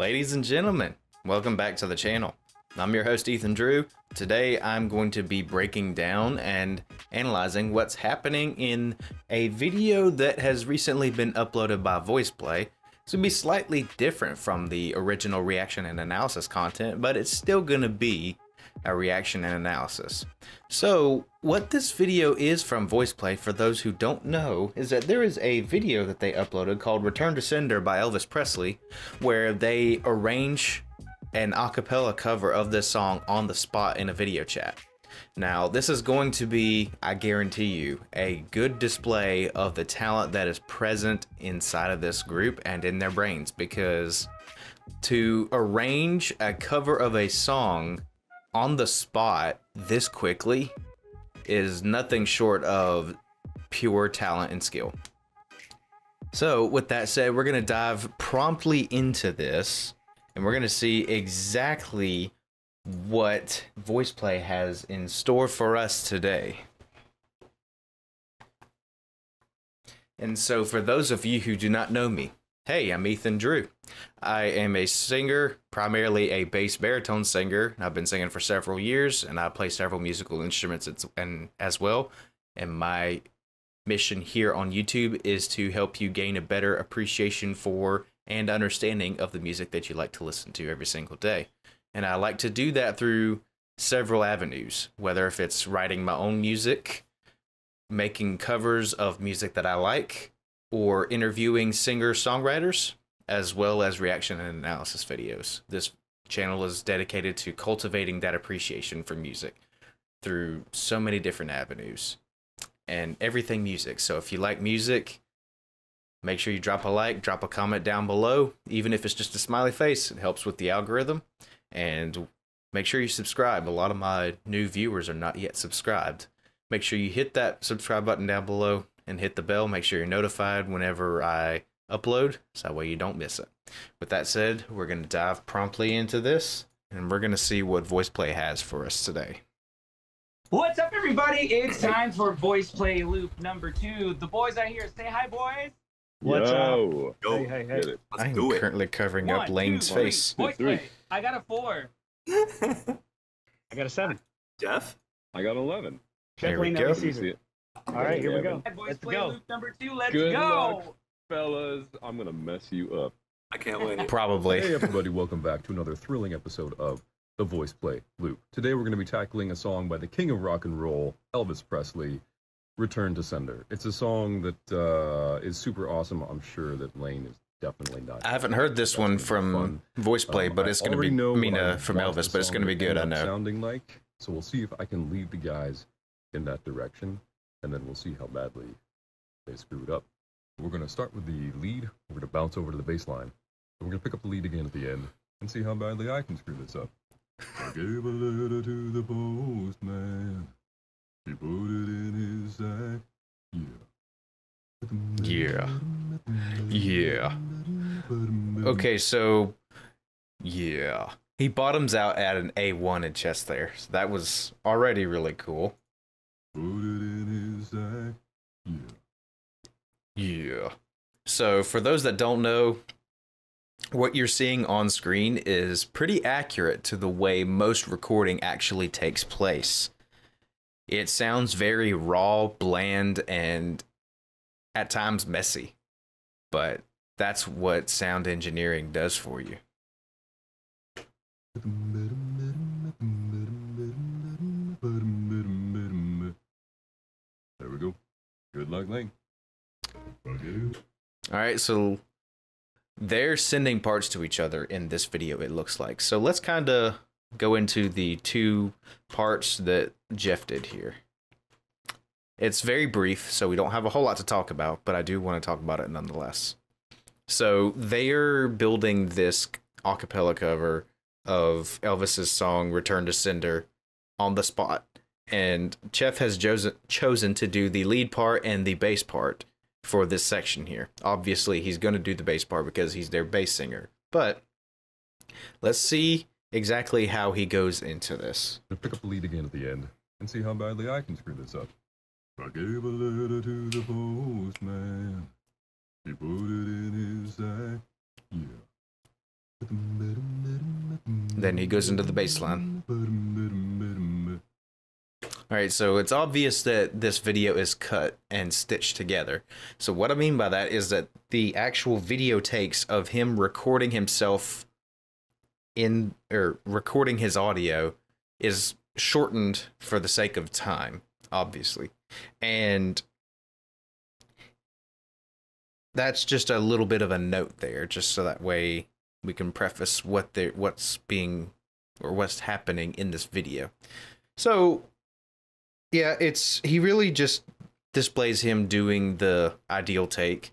Ladies and gentlemen, welcome back to the channel. I'm your host, Ethan Drew. Today, I'm going to be breaking down and analyzing what's happening in a video that has recently been uploaded by VoicePlay. It's gonna be slightly different from the original reaction and analysis content, but it's still gonna be a reaction and analysis. So what this video is from VoicePlay, for those who don't know, is that there is a video that they uploaded called Return to Sender by Elvis Presley, where they arrange an a cappella cover of this song on the spot in a video chat. Now, this is going to be, I guarantee you, a good display of the talent that is present inside of this group and in their brains, because to arrange a cover of a song on the spot this quickly is nothing short of pure talent and skill. So with that said, we're going to dive promptly into this and we're going to see exactly what VoicePlay has in store for us today. And so for those of you who do not know me, hey, I'm Ethan Drew. I am a singer, primarily a bass baritone singer. I've been singing for several years and I play several musical instruments as well. And my mission here on YouTube is to help you gain a better appreciation for and understanding of the music that you like to listen to every single day. And I like to do that through several avenues, whether if it's writing my own music, making covers of music that I like, or interviewing singer-songwriters, as well as reaction and analysis videos. This channel is dedicated to cultivating that appreciation for music through so many different avenues and everything music. So if you like music, make sure you drop a like, drop a comment down below, even if it's just a smiley face. It helps with the algorithm. And make sure you subscribe. A lot of my new viewers are not yet subscribed. Make sure you hit that subscribe button down below and hit the bell. Make sure you're notified whenever I upload, so that way you don't miss it. With that said, we're going to dive promptly into this, and we're going to see what VoicePlay has for us today. What's up, everybody? It's time for VoicePlay loop number 2. The boys are here. Say hi, boys. What's up? Yo, hey. I'm currently covering up Lane's face. VoicePlay. I got a 4. I got a 7. Jeff? I got 11. Check Lane out Caesar. All right, here we go. Let's go. Loop number 2. Let's go. Good luck, fellas. I'm gonna mess you up. I can't wait. Probably. Hey, everybody, welcome back to another thrilling episode of the VoicePlay Loop. Today, we're gonna be tackling a song by the king of rock and roll, Elvis Presley, "Return to Sender." It's a song that is super awesome. I'm sure that Lane is definitely not. I haven't heard this one from VoicePlay, but it's gonna be. From Elvis, but it's gonna be good. I know. Sounding like. So we'll see if I can lead the guys in that direction. And then we'll see how badly they screwed up. We're going to start with the lead. We're going to bounce over to the bass line. We're going to pick up the lead again at the end and see how badly I can screw this up. I gave a letter to the postman. He put it in his sack. Yeah. Okay, so, yeah. He bottoms out at an A1 in chest there. So that was already really cool. Put it in his sack. Yeah. So for those that don't know, what you're seeing on screen is pretty accurate to the way most recording actually takes place. It sounds very raw, bland, and at times messy, but that's what sound engineering does for you. Good luck, Lane. All right, so they're sending parts to each other in this video, it looks like. So let's kind of go into the two parts that Geoff did here. It's very brief, so we don't have a whole lot to talk about, but I do want to talk about it nonetheless. So they're building this a cappella cover of Elvis's song "Return to Sender" on the spot. And Geoff has chosen to do the lead part and the bass part for this section here. Obviously, he's going to do the bass part because he's their bass singer. But let's see exactly how he goes into this. Pick up the lead again at the end and see how badly I can screw this up. I gave a letter to the postman. He put it in his sack. Yeah. Then he goes into the bass line. Alright, so it's obvious that this video is cut and stitched together. So what I mean by that is that the actual video takes of him recording himself in, or recording his audio, is shortened for the sake of time, obviously. And that's just a little bit of a note there, just so that way we can preface what the, what's being, or what's happening in this video. So yeah, it's, he really just displays him doing the ideal take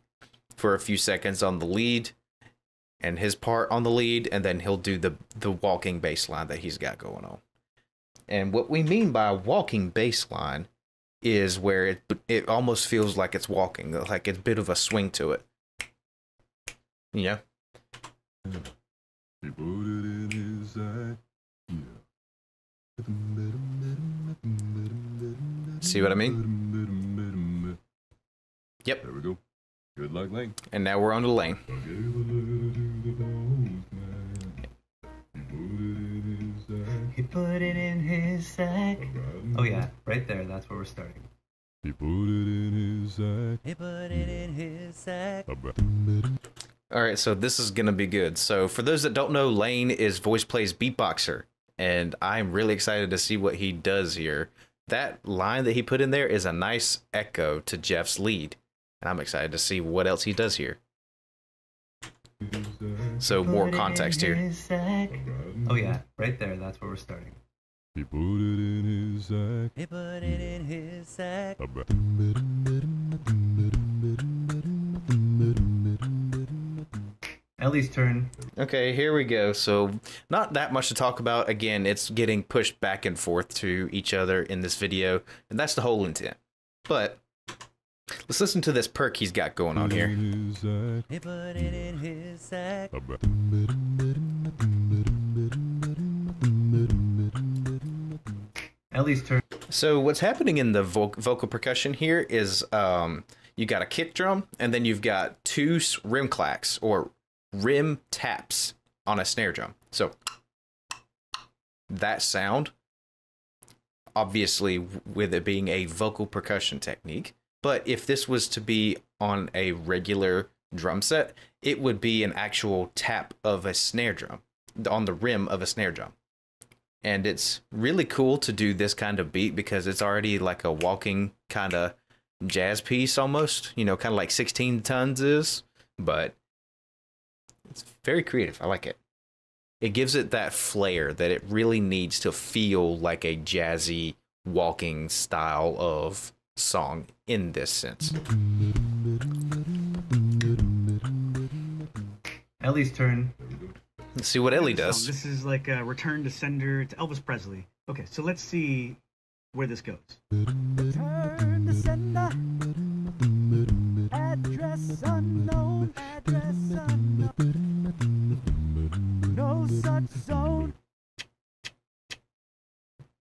for a few seconds on the lead and his part on the lead, and then he'll do the walking bass line that he's got going on. And what we mean by walking bass line is where it almost feels like it's walking, like it's a bit of a swing to it. You know? He put it in his eye. See what I mean? Yep. There we go. Good luck, Lane. And now we're on to Lane. He put it in his sack. Oh yeah, right there. That's where we're starting. He put it in his sack. He put it in his sack. All right, so this is gonna be good. So for those that don't know, Lane is VoicePlay's beatboxer, and I'm really excited to see what he does here. That line that he put in there is a nice echo to Geoff's lead, and I'm excited to see what else he does here. So more context here. Oh yeah, right there. That's where we're starting. He put it in his sack. He put it in his sack. Ellie's turn. Okay, here we go. So not that much to talk about. Again, it's getting pushed back and forth to each other in this video, and that's the whole intent. But let's listen to this perk he's got going on here. He put it in his sack. Ellie's turn. So what's happening in the vocal percussion here is you got a kick drum, and then you've got two rim clacks or rim taps on a snare drum. So that sound, obviously with it being a vocal percussion technique, but if this was to be on a regular drum set, it would be an actual tap of a snare drum on the rim of a snare drum. And it's really cool to do this kind of beat because it's already like a walking kind of jazz piece almost, you know, kind of like 16 Tons is, but it's very creative. I like it. It gives it that flair that it really needs to feel like a jazzy walking style of song in this sense. Ellie's turn. Let's see what Ellie does. This is like a Return to Sender. It's Elvis Presley. Okay, so let's see where this goes. Return to Sender. Address unknown. Address unknown. No such zone.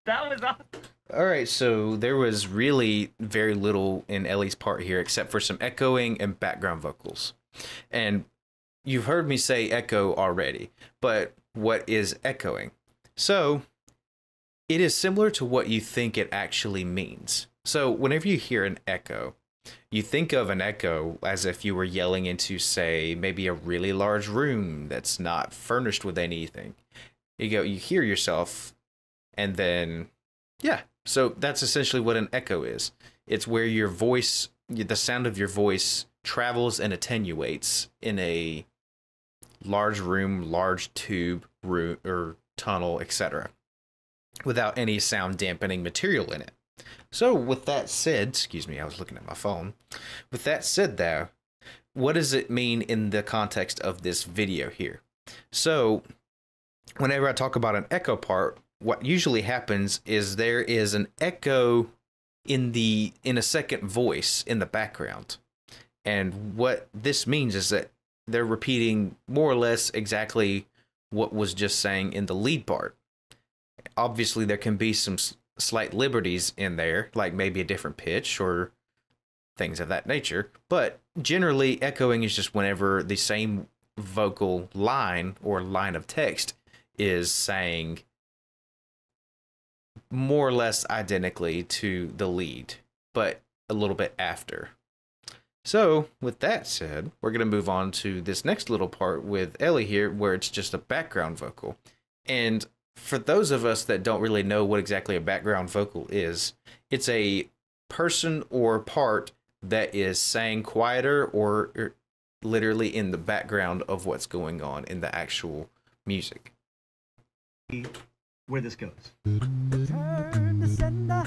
That was awesome. All right, so there was really very little in Ellie's part here except for some echoing and background vocals. And you've heard me say echo already, but what is echoing? So it is similar to what you think it actually means. So whenever you hear an echo, you think of an echo as if you were yelling into, say, maybe a really large room that's not furnished with anything. You go, you hear yourself, and then, yeah. So that's essentially what an echo is. It's where your voice, the sound of your voice, travels and attenuates in a large room, large tube, room, or tunnel, etc., without any sound dampening material in it. So with that said, excuse me, I was looking at my phone. With that said though, what does it mean in the context of this video here? So whenever I talk about an echo part, what usually happens is there is an echo in a second voice in the background. And what this means is that they're repeating more or less exactly what was just saying in the lead part. Obviously there can be some slight liberties in there, like maybe a different pitch or things of that nature. But generally, echoing is just whenever the same vocal line or line of text is saying more or less identically to the lead, but a little bit after. So with that said, we're going to move on to this next little part with Ellie here, where it's just a background vocal. And for those of us that don't really know what exactly a background vocal is, it's a person or part that is sang quieter or literally in the background of what's going on in the actual music. Where this goes. Return to sender.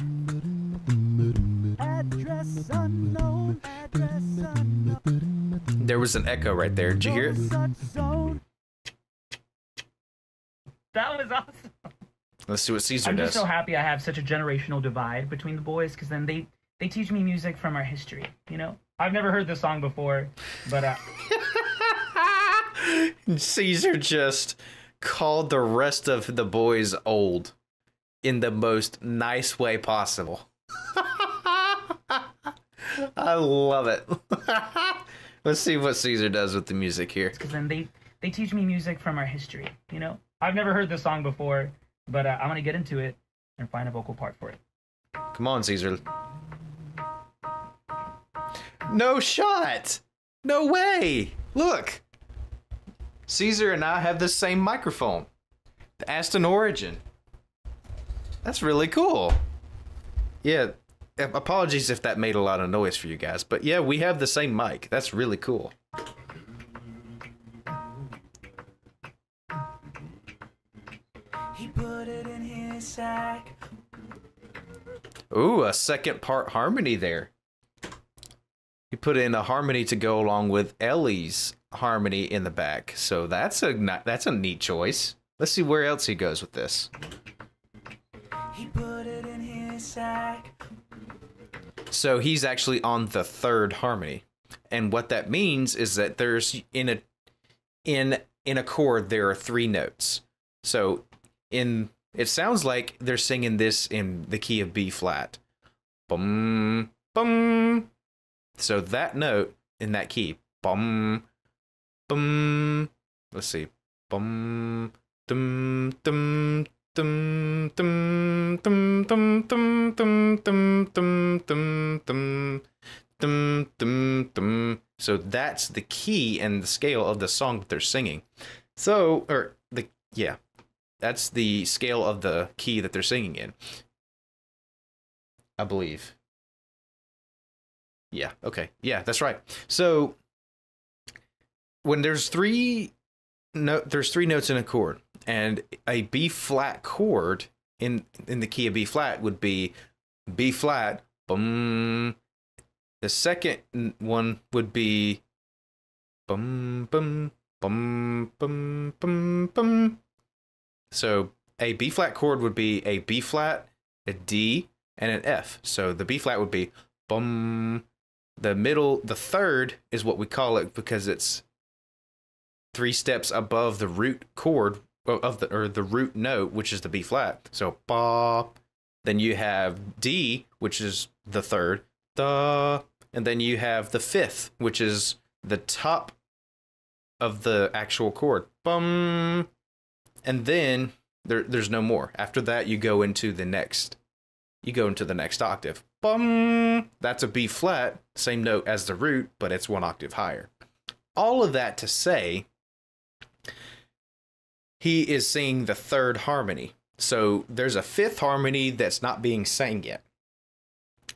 Address unknown. Address unknown. There was an echo right there. Did you hear it? That was awesome. Let's see what Caesar does. I'm just so happy I have such a generational divide between the boys, because then they teach me music from our history, you know? I've never heard this song before, but... Caesar just called the rest of the boys old in the most nice way possible. I love it. Let's see what Caesar does with the music here. Because then they teach me music from our history, you know? I've never heard this song before, but I want to get into it and find a vocal part for it. Come on, Caesar. No shot! No way! Look! Caesar and I have the same microphone. The Aston Origin. That's really cool. Yeah, apologies if that made a lot of noise for you guys, but yeah, we have the same mic. That's really cool. He put it in his sack. Ooh, a second part harmony there. He put in a harmony to go along with Ellie's harmony in the back. So that's a neat choice. Let's see where else he goes with this. He put it in his sack. So he's actually on the third harmony. And what that means is that there's in a chord there are three notes. So it sounds like they're singing this in the key of B flat. Bum bum. So that note in that key, bum, bum, let's see, bum, dum, dum, dum, dum, dum, dum, dum, dum, dum, dum, dum, dum, dum, dum, dum. So that's the key and the scale of the song that they're singing. So, or the, yeah, that's the scale of the key that they're singing in, I believe. Yeah, okay. Yeah, that's right. So when there's three notes in a chord, and a B flat chord in the key of B flat would be B flat, bum. The second one would be bum bum bum bum bum bum. So a B flat chord would be a B flat, a D, and an F. So the B flat would be bum. The middle, the third is what we call it because it's three steps above the root chord of the root note, which is the B flat. So bop. Then you have D, which is the third, da, and then you have the fifth, which is the top of the actual chord, bum. And then there's no more. After that, you go into the next. You go into the next octave. Bum. That's a B flat, same note as the root, but it's one octave higher. All of that to say, he is singing the third harmony. So there's a fifth harmony that's not being sang yet.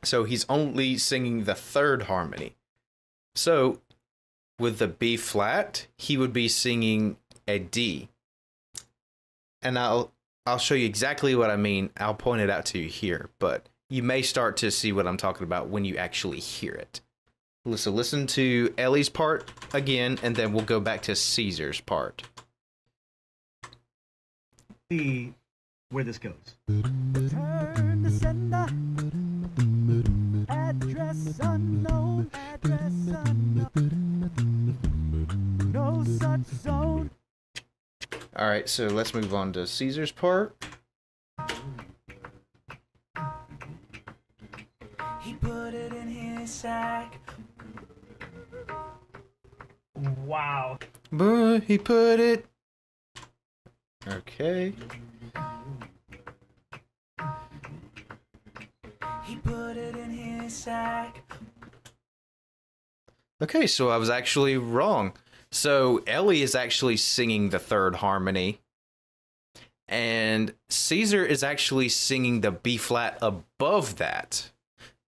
So he's only singing the third harmony. So with the B flat, he would be singing a D. And I'll show you exactly what I mean. I'll point it out to you here, but you may start to see what I'm talking about when you actually hear it. So listen to Ellie's part again, and then we'll go back to Caesar's part. See where this goes. Return to sender. Address unknown. Address unknown. No such zone. All right, so let's move on to Caesar's part. He put it in his sack. Wow. Boy, he put it. Okay. He put it in his sack. Okay, so I was actually wrong. So Ellie is actually singing the third harmony. And Caesar is actually singing the B flat above that.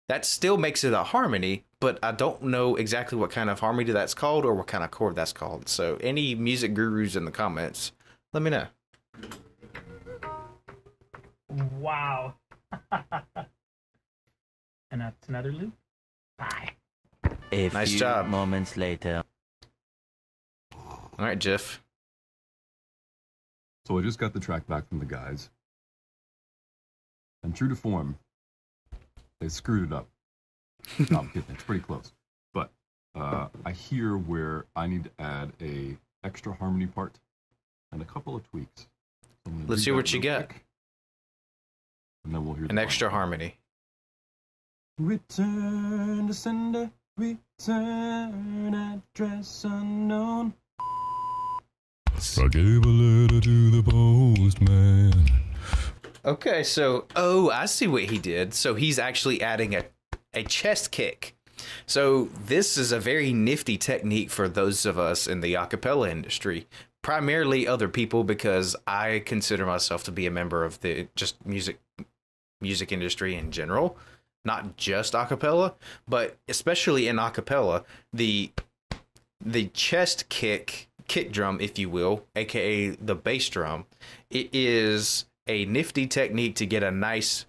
That still makes it a harmony, but I don't know exactly what kind of harmony that's called or what kind of chord that's called. So any music gurus in the comments, let me know. Wow. And that's another loop. Bye. Nice job. Moments later. All right, Geoff. So I just got the track back from the guys. And true to form, they screwed it up. No, I'm kidding. It's pretty close. But I hear where I need to add a extra harmony part and a couple of tweaks. So let's see what you get. And then we'll hear an extra harmony. Return to sender, return address unknown. I gave a letter to the postman. Okay, so, oh, I see what he did. So he's actually adding a chest kick. So this is a very nifty technique for those of us in the a cappella industry, primarily other people, because I consider myself to be a member of the just music industry in general, not just a cappella, but especially in a cappella, the chest kick drum, if you will, aka the bass drum, it is a nifty technique to get a nice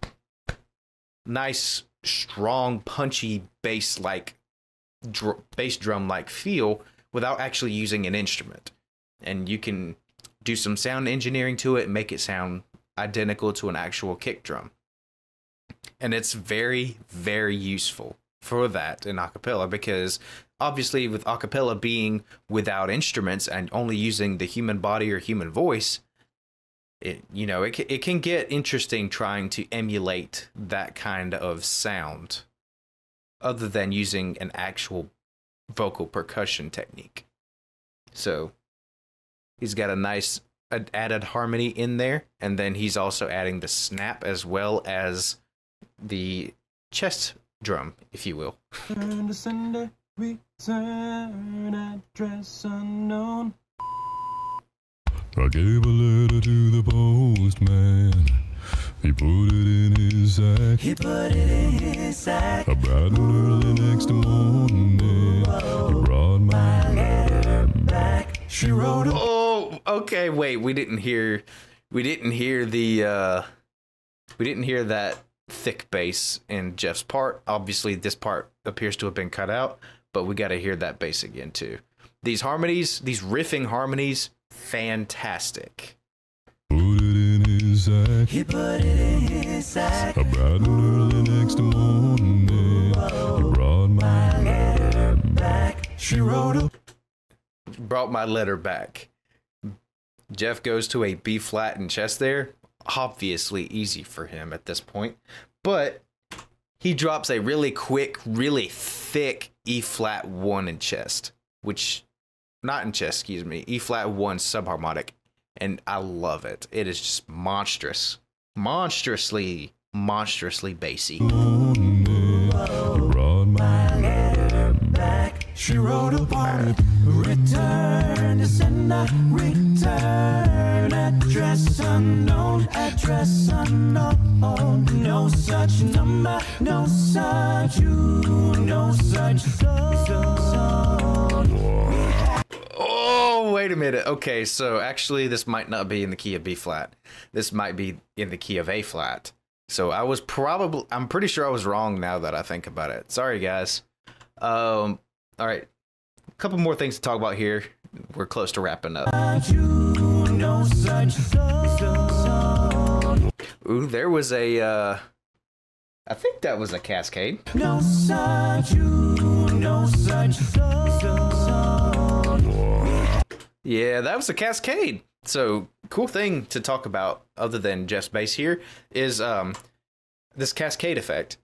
strong punchy bass drum like feel without actually using an instrument, and you can do some sound engineering to it and make it sound identical to an actual kick drum, and it's very, very useful for that in a cappella, because obviously with a cappella being without instruments and only using the human body or human voice, it can get interesting trying to emulate that kind of sound other than using an actual vocal percussion technique. So he's got a nice added harmony in there, and then he's also adding the snap as well as the chest drum, if you will. Return to sender, return address unknown. I gave a letter to the postman. He put it in his sack. He put it in his sack. Bright and early next morning, he brought my letter back. She wrote a... Oh, okay. Wait, we didn't hear that thick bass in Geoff's part. Obviously, this part appears to have been cut out, but we got to hear that bass again too. These harmonies, these riffing harmonies. Fantastic. Put it in his sack. He put it in his sack. About early next morning, he brought my letter back. She wrote a... Brought my letter back. Geoff goes to a B flat in chest there. Obviously easy for him at this point. But he drops a really quick, really thick E flat 1 in chest, which... Not in chest, excuse me. E flat 1 subharmonic, and I love it. It is just monstrous, monstrously bassy. She wrote a part. Return to sender, return address unknown, address unknown. No such number, no such you, no such soul. Oh, wait a minute. Okay, so actually this might not be in the key of B flat. This might be in the key of A flat. So I was probably, I'm pretty sure I was wrong now that I think about it. Sorry, guys. All right. A couple more things to talk about here. We're close to wrapping up. Ooh, there was a, I think that was a cascade. No such you, no such. Yeah, that was a cascade. So, cool thing to talk about other than Geoff's bass here is this cascade effect.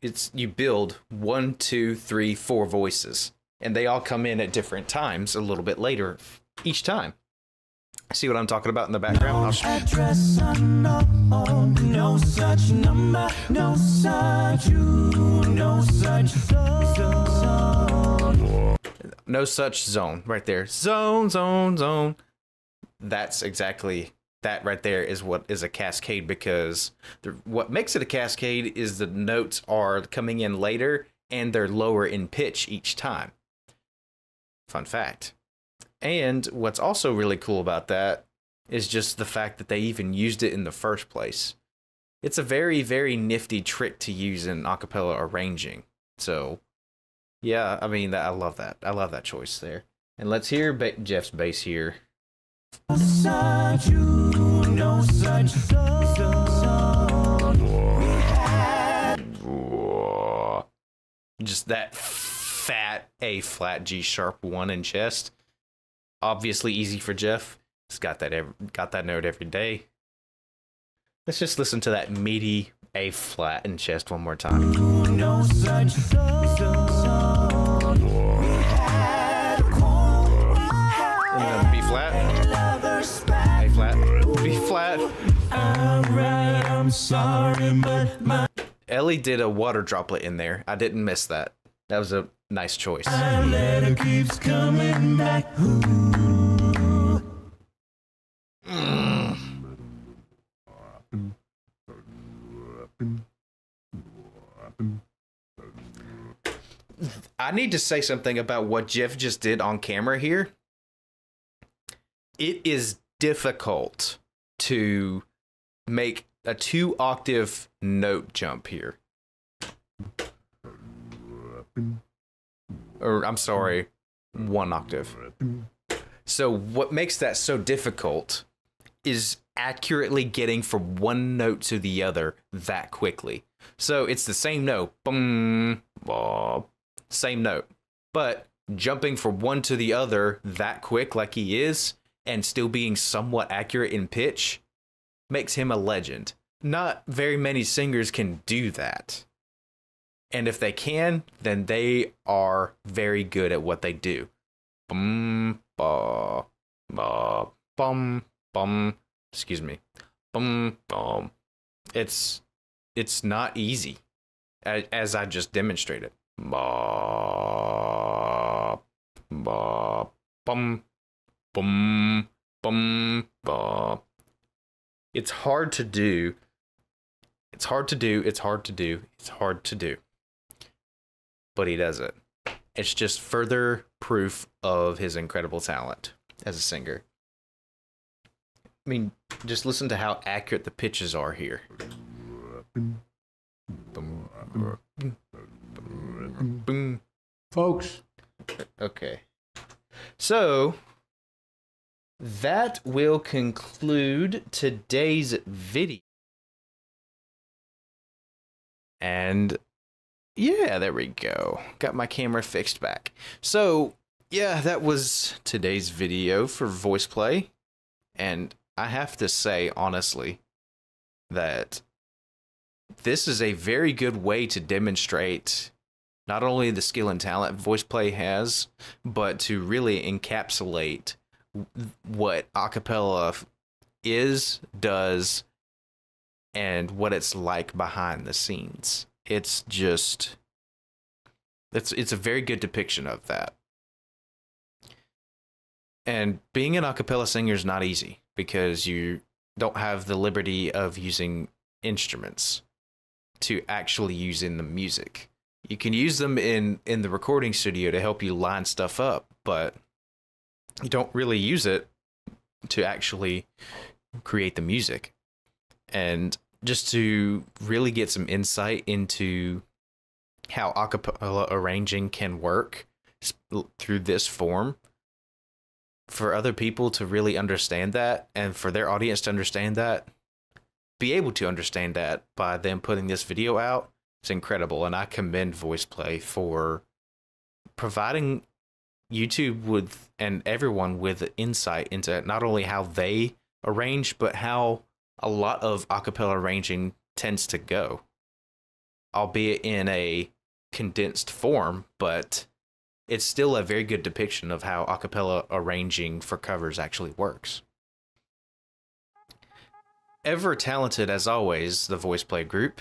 It's you build 1, 2, 3, 4 voices, and they all come in at different times a little bit later each time. See what I'm talking about in the background? No address unknown, no such number, no such you, no such zone. No such zone, right there. Zone, zone, zone. That's exactly that right there is what is a cascade, because what makes it a cascade is the notes are coming in later and they're lower in pitch each time. Fun fact. And what's also really cool about that is just the fact that they even used it in the first place. It's a very, very nifty trick to use in a cappella arranging. So, yeah, I mean, I love that. I love that choice there. And let's hear Geoff's bass here. No such you, no such soul. Just that fat A flat G sharp 1 in chest. Obviously easy for Geoff. He's got that note every day. Let's just listen to that meaty A flat in chest one more time. No such and B flat. A flat. B flat. Alright, I'm sorry, but my Ellie did a water droplet in there. I didn't miss that. That was a nice choice. Our letter keeps coming back. I need to say something about what Geoff just did on camera here. It is difficult to make a 2-octave note jump here. Or, I'm sorry, 1 octave. So what makes that so difficult is accurately getting from one note to the other that quickly. So it's the same note, boom, bob, same note, but jumping from one to the other that quick like he is and still being somewhat accurate in pitch makes him a legend. Not very many singers can do that. And if they can, then they are very good at what they do. Bum, ba, ba, bum, bum. Excuse me. Bum, bum. It's not easy, as I just demonstrated. Ba, ba, bum, bum, bum, ba. It's hard to do. It's hard to do. It's hard to do. It's hard to do. But he does it. It's just further proof of his incredible talent as a singer. I mean, just listen to how accurate the pitches are here. Folks. Okay. So, that will conclude today's video. And yeah, there we go. Got my camera fixed back. So, yeah, that was today's video for VoicePlay. And I have to say, honestly, that this is a very good way to demonstrate not only the skill and talent VoicePlay has, but to really encapsulate what a cappella is, does, and what it's like behind the scenes. It's just, it's a very good depiction of that. And being an a cappella singer is not easy because you don't have the liberty of using instruments to actually use in the music. You can use them in the recording studio to help you line stuff up, but you don't really use it to actually create the music. And just to really get some insight into how a cappella arranging can work through this form, for other people to really understand that, and for their audience to understand that, be able to understand that by them putting this video out, it's incredible. And I commend VoicePlay for providing YouTube with, and everyone with, insight into not only how they arrange, but how a lot of a cappella arranging tends to go, albeit in a condensed form, but it's still a very good depiction of how a cappella arranging for covers actually works. Ever talented as always, the VoicePlay group.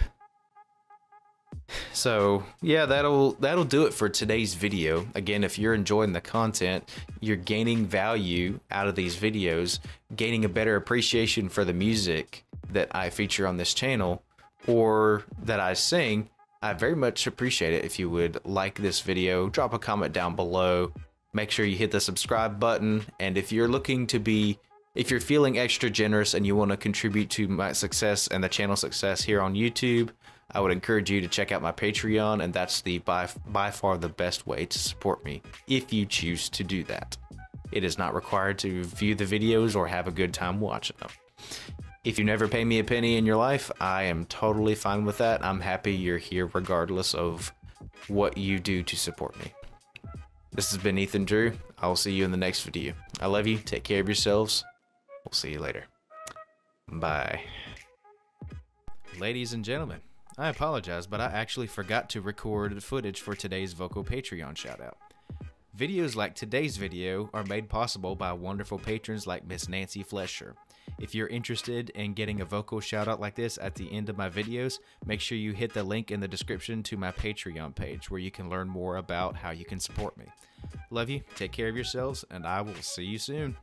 So yeah, that'll do it for today's video. Again, if you're enjoying the content, you're gaining value out of these videos, gaining a better appreciation for the music that I feature on this channel or that I sing, I very much appreciate it if you would like this video, drop a comment down below, make sure you hit the subscribe button, and if you're looking to be, if you're feeling extra generous and you want to contribute to my success and the channel success here on YouTube, I would encourage you to check out my Patreon, and that's the by far the best way to support me if you choose to do that. It is not required to view the videos or have a good time watching them. If you never pay me a penny in your life, I am totally fine with that. I'm happy you're here regardless of what you do to support me. This has been Ethan Drew. I will see you in the next video. I love you. Take care of yourselves. We'll see you later. Bye. Ladies and gentlemen, I apologize, but I actually forgot to record footage for today's vocal Patreon shoutout. Videos like today's video are made possible by wonderful patrons like Miss Nancy Flesher. If you're interested in getting a vocal shoutout like this at the end of my videos, make sure you hit the link in the description to my Patreon page where you can learn more about how you can support me. Love you, take care of yourselves, and I will see you soon.